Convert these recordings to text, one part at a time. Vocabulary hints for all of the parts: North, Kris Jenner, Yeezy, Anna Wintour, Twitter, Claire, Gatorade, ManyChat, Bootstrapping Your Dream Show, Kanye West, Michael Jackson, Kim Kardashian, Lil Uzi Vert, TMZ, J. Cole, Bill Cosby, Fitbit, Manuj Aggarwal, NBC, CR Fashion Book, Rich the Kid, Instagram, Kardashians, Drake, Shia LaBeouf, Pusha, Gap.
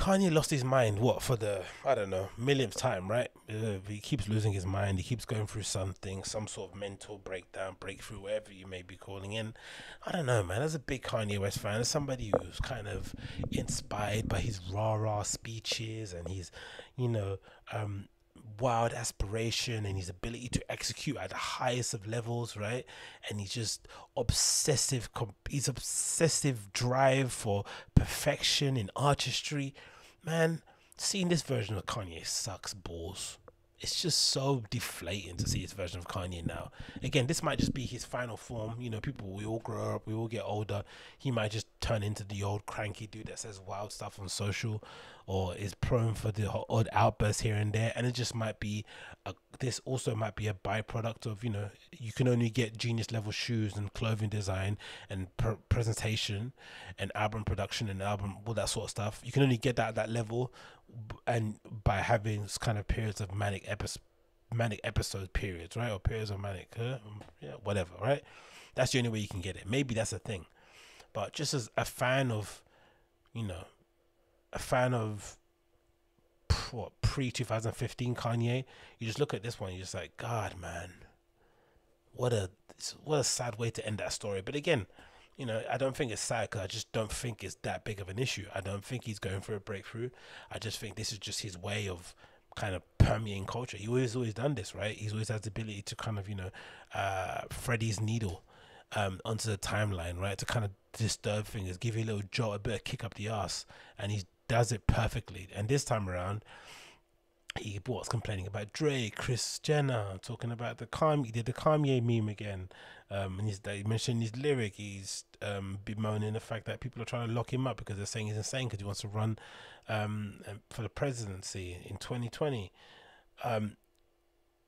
Kanye lost his mind, what, for the, I don't know, millionth time, right? He keeps losing his mind. He keeps going through something, some sort of mental breakdown, breakthrough, whatever you may be calling it. I don't know, man. As a big Kanye West fan, as somebody who's kind of inspired by his rah-rah speeches and his, you know, wild aspiration and his ability to execute at the highest of levels, right? And he's just obsessive, his obsessive drive for perfection in artistry, man. Seeing this version of Kanye sucks balls. It's just so deflating to see his version of Kanye now. Again, this might just be his final form. You know, people, we all grow up, we all get older. He might just turn into the old cranky dude that says wild stuff on social or is prone for the odd outbursts here and there. And it just might be, this also might be a byproduct of, you know, you can only get genius level shoes and clothing design and presentation and album production and album, all that sort of stuff. You can only get that at that level, and by having kind of periods of manic episode periods, right? Or periods of manic, yeah, whatever, right? That's the only way you can get it. Maybe that's a thing. But just as a fan of, you know, a fan of what, pre-2015 Kanye, you just look at this one, you're just like, God, man, what a sad way to end that story. But again, you know, I don't think it's sad because I just don't think it's that big of an issue. I don't think he's going for a breakthrough. I just think this is just his way of kind of permeating culture. He always done this, right? He's always had the ability to kind of, you know, Freddy's needle onto the timeline, right? To kind of disturb things, give you a little jolt, a bit of kick up the ass, and he does it perfectly. And this time around, he was complaining about Drake, Kris Jenner, talking about the Kanye. He did the Kanye meme again, and he mentioned his lyric. He's bemoaning the fact that people are trying to lock him up because they're saying he's insane because he wants to run for the presidency in 2020.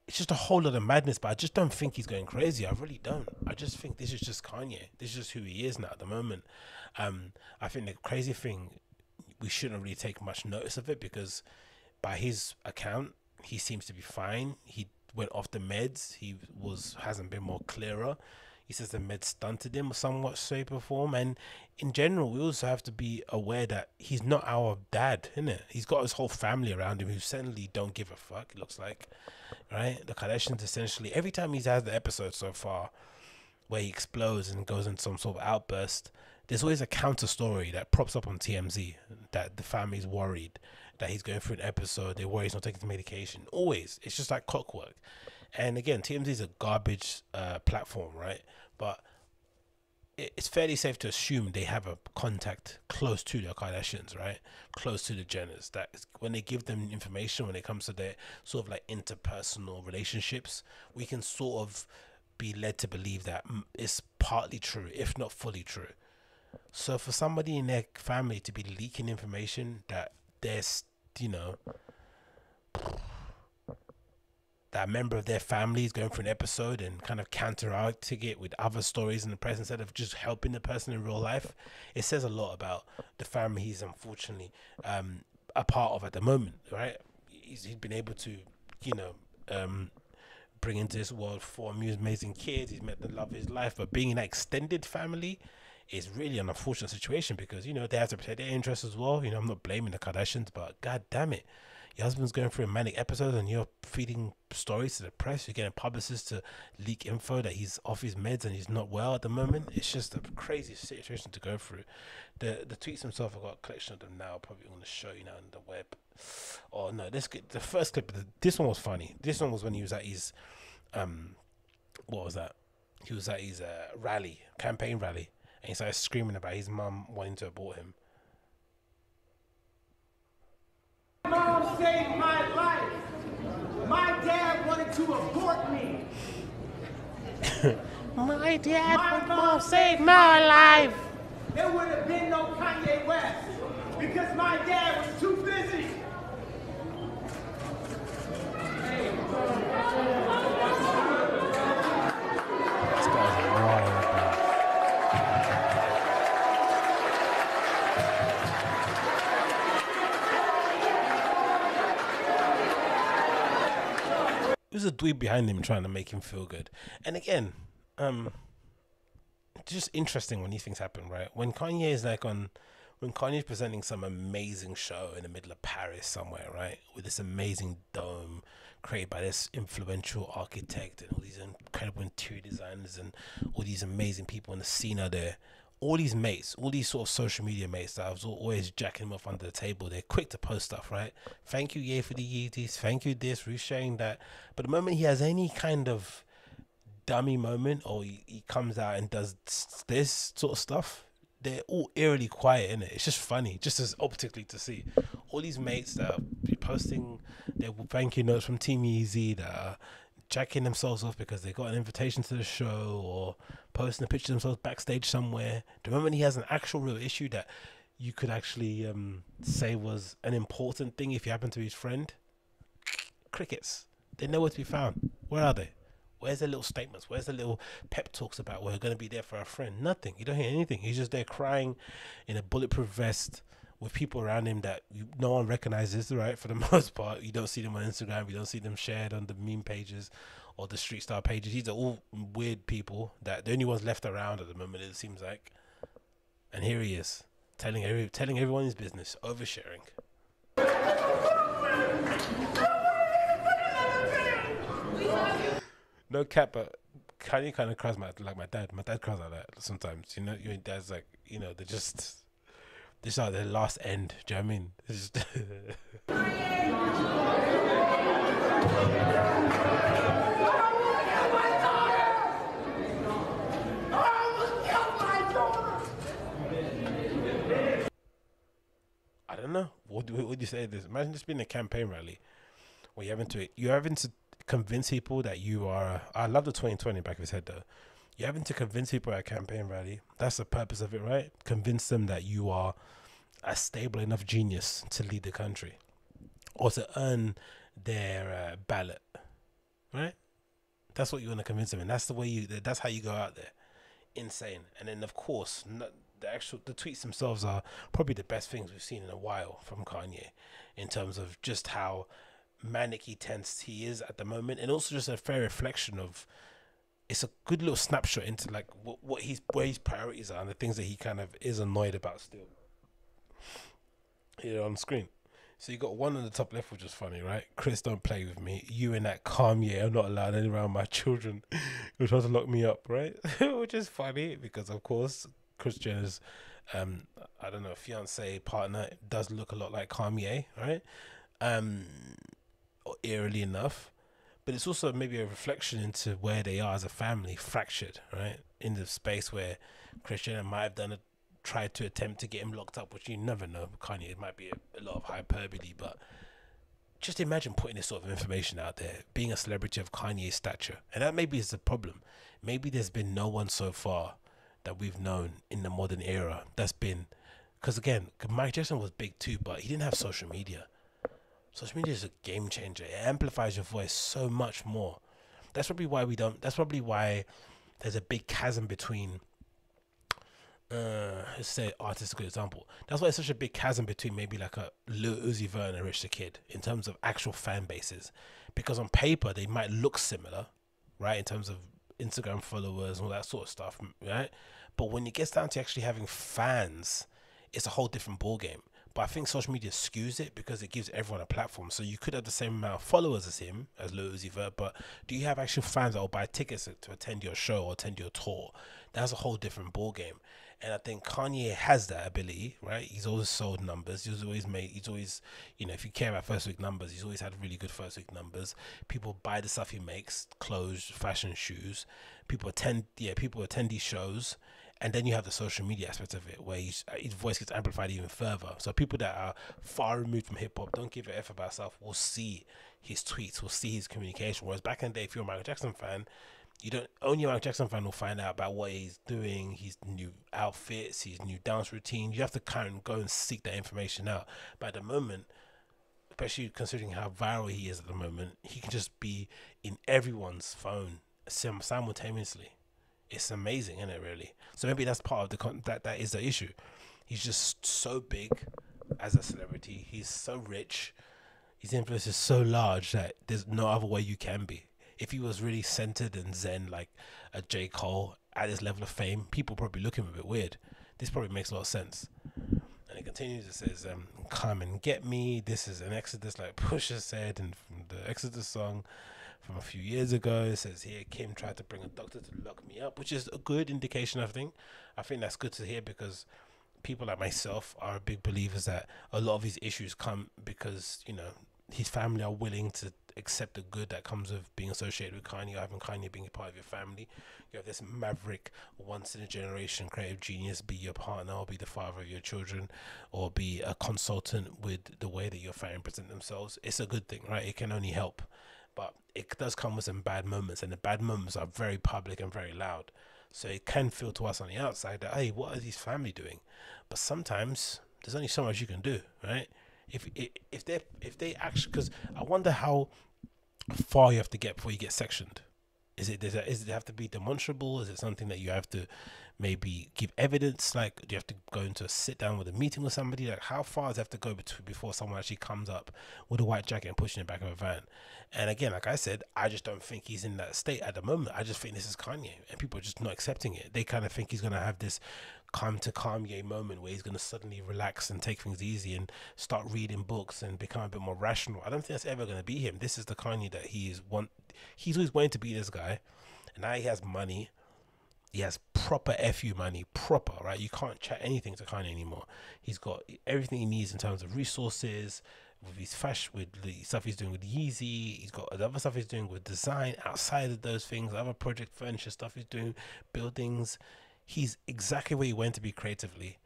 It's just a whole lot of madness, but I just don't think he's going crazy. I really don't. I just think this is just Kanye. This is just who he is now at the moment. I think the crazy thing, we shouldn't really take much notice of it because by his account, he seems to be fine. He went off the meds. He hasn't been more clearer. He says the meds stunted him somewhat, shape or form. And in general, we also have to be aware that he's not our dad, innit? He's got his whole family around him who certainly don't give a fuck, it looks like, right? The Kardashians, essentially, every time he's had the episode so far where he explodes and goes into some sort of outburst, there's always a counter story that props up on TMZ that the family's worried that he's going through an episode. They worry he's not taking the medication. Always. It's just like clockwork. And again, TMZ is a garbage platform, right? But it's fairly safe to assume they have a contact close to the Kardashians, right? Close to the Jenners. That is, when they give them information, when it comes to their sort of like interpersonal relationships, we can sort of be led to believe that it's partly true, if not fully true. So for somebody in their family to be leaking information that there's, you know, that a member of their family is going through an episode and kind of counteracting it with other stories in the press instead of just helping the person in real life, it says a lot about the family he's unfortunately a part of at the moment, right? He's been able to, you know, bring into this world 4 amazing kids. He's met the love of his life, but being in an extended family is really an unfortunate situation because, you know, they have to protect their interests as well. You know, I'm not blaming the Kardashians, but God damn it, your husband's going through a manic episode and you're feeding stories to the press. You're getting publicists to leak info that he's off his meds and he's not well at the moment. It's just a crazy situation to go through. The tweets themselves, I've got a collection of them now. Probably going to show you now on the web. Oh no, let's get the first clip. This one was funny. This one was when he was at his what was that? He was at his rally, campaign rally, and he started screaming about his mum wanting to abort him. Mom saved my life. My dad wanted to abort me. my mom saved my life. There would have been no Kanye West because my dad was too busy. There's a dweeb behind him trying to make him feel good. And again, it's just interesting when these things happen, right? When Kanye is like on when Kanye's presenting some amazing show in the middle of Paris somewhere, right, with this amazing dome created by this influential architect and all these incredible interior designers and all these amazing people in the scene are there, all these mates, all these sort of social media mates that I was always jacking them off under the table, they're quick to post stuff, right? Thank you, Ye, for the Yeezys. Thank you, this, resharing that. But the moment he has any kind of dummy moment or he comes out and does this sort of stuff, they're all eerily quiet, innit? It's just funny, just as optically to see. All these mates that are posting their thank you notes from Team Yeezy that are jacking themselves off because they got an invitation to the show or posting a picture of themselves backstage somewhere. The moment he has an actual real issue that you could actually say was an important thing if you happen to be his friend, crickets. They're nowhere to be found. Where are they? Where's the little statements? Where's the little pep talks about we're going to be there for our friend? Nothing. You don't hear anything. He's just there crying in a bulletproof vest with people around him that no one recognizes, right? For the most part, you don't see them on Instagram. You don't see them shared on the meme pages or the street style pages. These are all weird people that the only ones left around at the moment, it seems like. And here he is, telling everyone his business, oversharing. No cap, but Kanye kind of cries like my dad. My dad cries like that sometimes. You know, your dad's like, you know, they're just... This is like their last end, do you know what I mean? It's just I don't know. What do you say to this? Imagine this being a campaign rally where you're having to convince people that you are... I love the 2020 back of his head though. You're having to convince people at a campaign rally. That's the purpose of it, right? Convince them that you are a stable enough genius to lead the country or to earn their ballot, right? That's what you want to convince them, and that's the way that's how you go out there. Insane. And then of course, the tweets themselves are probably the best things we've seen in a while from Kanye in terms of just how manic he is at the moment, and also just a fair reflection of... It's a good little snapshot into like where his priorities are and the things that he kind of is annoyed about still here on screen. So you got one on the top left, which is funny, right? Chris, don't play with me. You in that calm year, I'm not allowed any around my children. You'll try to lock me up, right? Which is funny because of course Kris Jenner's I don't know, fiance, partner does look a lot like Kanye, right? Eerily enough. But it's also maybe a reflection into where they are as a family, fractured, right? In the space where Kris Jenner might have tried to attempt to get him locked up, which you never know. Kanye, it might be a lot of hyperbole, but just imagine putting this sort of information out there, being a celebrity of Kanye's stature. And that maybe is the problem. Maybe there's been no one so far that we've known in the modern era that's been... Because again, Michael Jackson was big too, but he didn't have social media. Social media is a game changer. It amplifies your voice so much more. That's probably why we don't... That's probably why there's a big chasm between... let's say artists, good example. That's why there's such a big chasm between maybe like a Lil Uzi Vert and Rich the Kid in terms of actual fan bases. Because on paper, they might look similar, right? In terms of Instagram followers and all that sort of stuff, right? But when it gets down to actually having fans, it's a whole different ballgame. But I think social media skews it because it gives everyone a platform. So you could have the same amount of followers as him, as Lil Uzi Vert, but do you have actual fans that will buy tickets to attend your show or attend your tour? That's a whole different ballgame. And I think Kanye has that ability, right? He's always sold numbers. You know, if you care about first week numbers, he's always had really good first week numbers. People buy the stuff he makes, clothes, fashion, shoes. People attend these shows. And then you have the social media aspect of it where his voice gets amplified even further. So people that are far removed from hip-hop, don't give a F about stuff, will see his tweets, will see his communication. Whereas back in the day, if you're a Michael Jackson fan, only a Michael Jackson fan will find out about what he's doing, his new outfits, his new dance routine. You have to kind of go and seek that information out. But at the moment, especially considering how viral he is at the moment, he can just be in everyone's phone simultaneously. It's amazing, isn't it, really? So maybe that's part of the that is the issue. He's just so big as a celebrity. He's so rich. His influence is so large that there's no other way you can be. If he was really centered and zen like a J. Cole at his level of fame, people probably look at him a bit weird. This probably makes a lot of sense. And continues, it says, come and get me. This is an Exodus, like Pusha said, and from the Exodus song from a few years ago. It says here, Kim tried to bring a doctor to lock me up, which is a good indication, I think. I think that's good to hear, because people like myself are big believers that a lot of these issues come because, you know, his family are willing to accept the good that comes with being associated with Kanye, or having Kanye being a part of your family. You have this maverick, once in a generation creative genius be your partner, or be the father of your children, or be a consultant with the way that your family present themselves. It's a good thing, right? It can only help, but it does come with some bad moments, and the bad moments are very public and very loud. So it can feel to us on the outside that, hey, what are these family doing? But sometimes there's only so much you can do, right? If they actually, because I wonder how far you have to get before you get sectioned. Is it have to be demonstrable? Is it something that you have to maybe give evidence? Like, do you have to go into a sit down with a meeting with somebody? Like, how far does it have to go before someone actually comes up with a white jacket and pushing it back of a van? And again, like I said, I just don't think he's in that state at the moment. I just think this is Kanye, and people are just not accepting it. They kind of think he's going to have this come to Kanye moment where he's going to suddenly relax and take things easy and start reading books and become a bit more rational. I don't think that's ever going to be him. This is the Kanye that he's always wanting to be, this guy, and now he has money. He has proper FU money, proper, right? You can't chat anything to Kanye anymore. He's got everything he needs in terms of resources, with his fashion, with the stuff he's doing with Yeezy. He's got the other stuff he's doing with design outside of those things, other project furniture stuff he's doing, buildings. He's exactly where he went to be creatively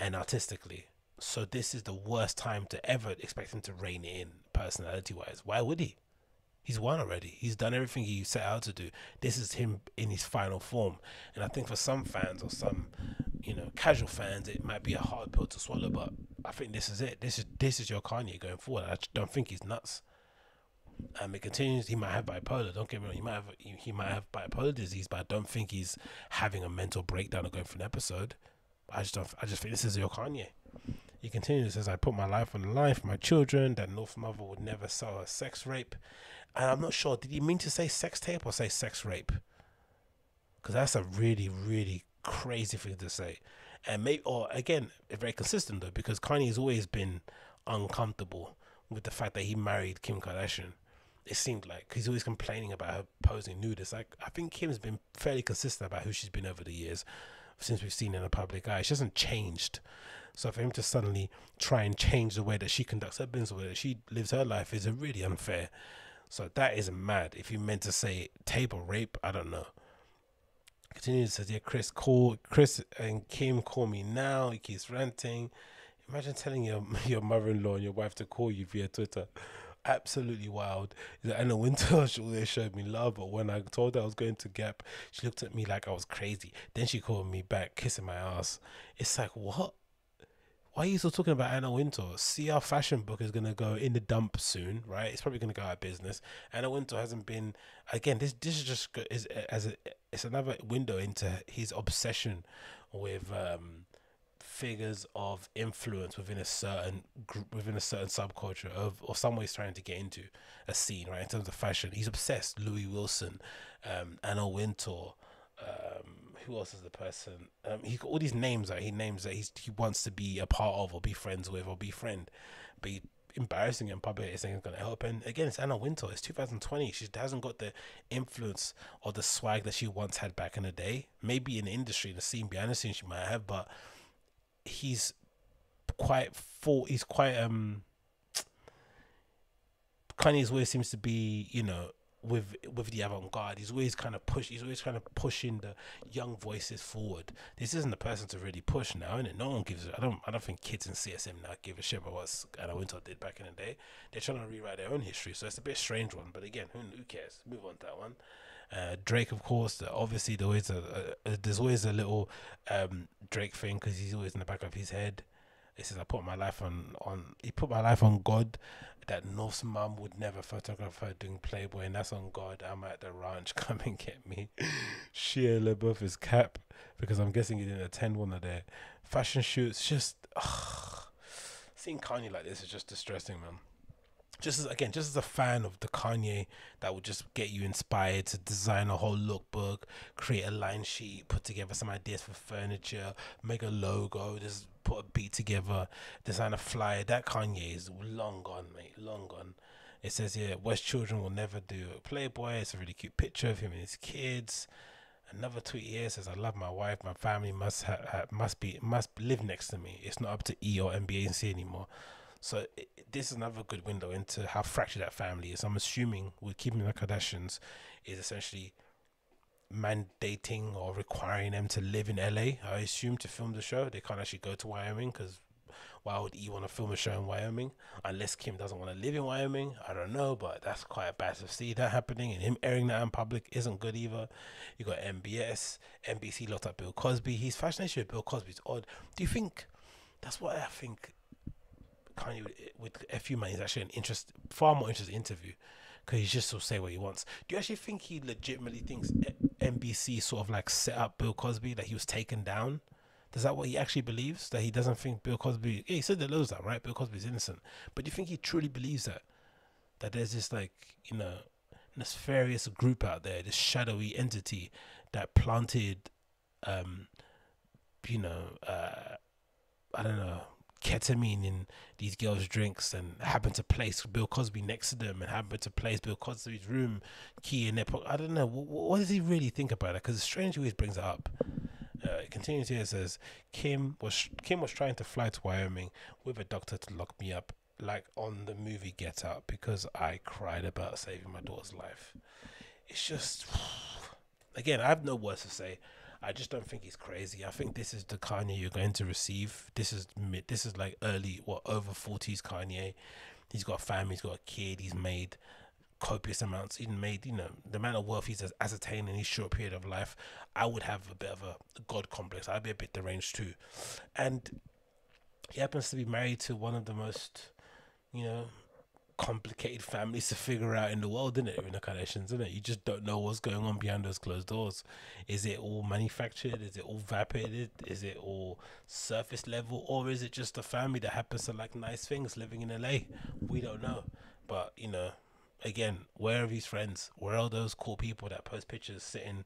and artistically. So this is the worst time to ever expect him to rein in personality-wise. Why would he? He's won already. He's done everything he set out to do. This is him in his final form. And I think for some fans, or some, you know, casual fans, it might be a hard pill to swallow, but I think this is it. This is your Kanye going forward. I don't think he's nuts. It continues. He might have bipolar, don't get me wrong. He might have bipolar disease, but I don't think he's having a mental breakdown or going for an episode. I just think this is your Kanye. He continues, says, I put my life on the line for my children. That North mother would never sell a sex rape. And I'm not sure, did he mean to say sex tape or say sex rape? Because that's a really, really crazy thing to say. And maybe, or again, very consistent though, because Kanye's always been uncomfortable with the fact that he married Kim Kardashian. It seemed like he's always complaining about her posing nude. It's like, I think Kim's been fairly consistent about who she's been over the years, since we've seen in the public eye. She hasn't changed. So for him to suddenly try and change the way that she conducts her business, the way that she lives her life, is really unfair. So that is mad. If you meant to say table rape, I don't know. Continues, says, yeah, Kris and Kim, call me now. He keeps ranting. Imagine telling your mother-in-law and your wife to call you via Twitter. Absolutely wild. Anna Wintour, she always showed me love, but when I told her I was going to Gap, she looked at me like I was crazy. Then she called me back, kissing my ass. It's like, what? Why are you still talking about Anna Wintour? CR Fashion Book is going to go in the dump soon, right? It's probably going to go out of business. Anna Wintour hasn't been, again, this is just, it's another window into his obsession with figures of influence within a certain group, within a certain subculture of, or some way he's trying to get into a scene, right? In terms of fashion, he's obsessed. Louis Wilson, Anna Wintour, who else is the person, he all these names that he wants to be a part of, or be friends with, or befriend, but he embarrassing in public is going to help. And again, it's Anna Wintour. It's 2020. She hasn't got the influence or the swag that she once had back in the day. Maybe in the industry, the scene, behind the scene, she might have, but Kanye's always seems to be, you know, with the avant-garde. He's always kind of pushing the young voices forward. This isn't the person to really push now, isn't it? No one gives a, I don't think kids in CSM now give a shit about what Anna Wintour did back in the day. They're trying to rewrite their own history, so it's a bit strange one, but again, who cares? Move on to that one. Drake, of course, obviously there's always a little Drake thing, because he's always in the back of his head. It says, I put my life on God. That North's mum would never photograph her doing Playboy, and that's on God. I'm at the ranch, come and get me. Shia LaBeouf is cap, because I'm guessing he didn't attend one of their fashion shoots. Just seeing Kanye like this is just distressing, man. just as, again, just as a fan of the Kanye, that would just get you inspired to design a whole lookbook, create a line sheet, put together some ideas for furniture, make a logo, just put a beat together, design a flyer. That Kanye is long gone, mate, long gone. It says here, West children will never do it. Playboy, it's a really cute picture of him and his kids. Another tweet here says, I love my wife, my family must live next to me. It's not up to E or NBA and C anymore. So this is another good window into how fractured that family is. I'm assuming with Keeping the Kardashians is essentially mandating or requiring them to live in LA, I assume, to film the show. They can't actually go to Wyoming, because why would E want to film a show in Wyoming unless Kim doesn't want to live in Wyoming? I don't know, but that's quite bad to see that happening, and him airing that in public isn't good either. You got MBS, NBC locked up Bill Cosby. His fascination with Bill Cosby is odd. Do you think that's what I think Kanye with F.U. Man is actually an interest, far more interesting interview, because he's just will say what he wants. Do you actually think he legitimately thinks NBC sort of like set up Bill Cosby, that he was taken down? Is that what he actually believes? That he doesn't think Bill Cosby... Yeah, he said that loads of that, right? Bill Cosby's innocent. But do you think he truly believes that? That there's this, like, you know, nefarious group out there, this shadowy entity that planted, you know, I don't know, ketamine in these girls' drinks, and happened to place Bill Cosby next to them, and happened to place Bill Cosby's room key in their pocket. I don't know. What does he really think about it? Because it's strange he always brings it up. It continues here, it says, Kim was trying to fly to Wyoming with a doctor to lock me up, like on the movie Get Out, because I cried about saving my daughter's life. It's just, again, I have no words to say. I just don't think he's crazy. I think this is the Kanye you're going to receive. This is like early, what, over 40s Kanye. He's got a family, he's got a kid, he's made copious amounts, he's made, you know, the amount of wealth he's ascertained in his short period of life. I would have a bit of a god complex. I'd be a bit deranged too. And he happens to be married to one of the most, you know, complicated families to figure out in the world, isn't it? In the Kardashians, isn't it? You just don't know what's going on behind those closed doors. Is it all manufactured? Is it all vapid? Is it all surface level? Or is it just a family that happens to like nice things living in LA? We don't know. But, you know, again, where are these friends? Where are those cool people that post pictures sitting,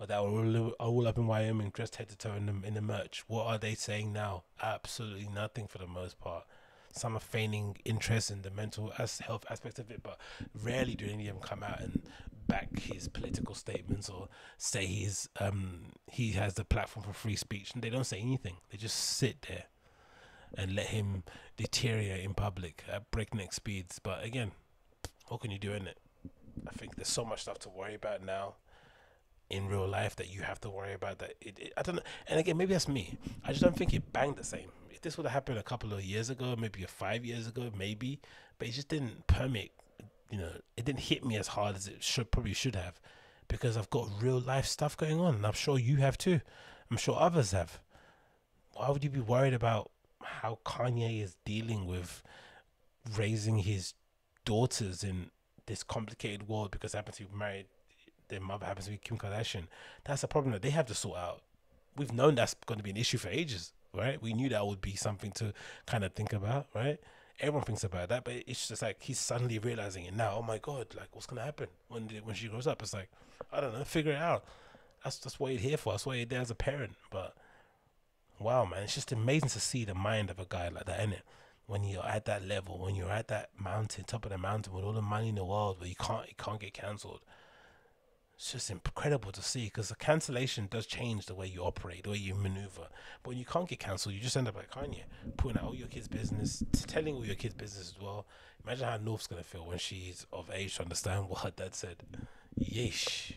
or that are all up in Wyoming dressed head to toe in the merch? What are they saying now? Absolutely nothing, for the most part. Some are feigning interest in the mental health aspect of it, but rarely do any of them come out and back his political statements or say he's he has the platform for free speech. And they don't say anything. They just sit there and let him deteriorate in public at breakneck speeds. But again, what can you do in it? I think there's so much stuff to worry about now in real life that you have to worry about, that I don't know. And again, maybe that's me. I just don't think it banged the same. If this would have happened a couple of years ago, maybe 5 years ago, maybe, but it just didn't permeate, you know, it didn't hit me as hard as it probably should have, because I've got real life stuff going on, and I'm sure you have too. I'm sure others have. Why would you be worried about how Kanye is dealing with raising his daughters in this complicated world, because they happen to be married, their mother happens to be Kim Kardashian? That's a problem that they have to sort out. We've known that's going to be an issue for ages, right? We knew that would be something to kind of think about, right? Everyone thinks about that, but it's just like he's suddenly realizing it now. Oh my god, like what's gonna happen when she grows up? It's like, I don't know, figure it out. That's what you're here for. That's why you're there as a parent. But wow, man, it's just amazing to see the mind of a guy like that, innit? When you're at that level, when you're at that mountain, top of the mountain, with all the money in the world, where you can't get cancelled. It's just incredible to see, because the cancellation does change the way you operate, the way you maneuver. But when you can't get cancelled, you just end up like Kanye, putting out all your kids' business, telling all your kids' business as well. Imagine how North's gonna feel when she's of age to understand what her dad said. Yeesh.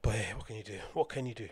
But hey, what can you do? What can you do?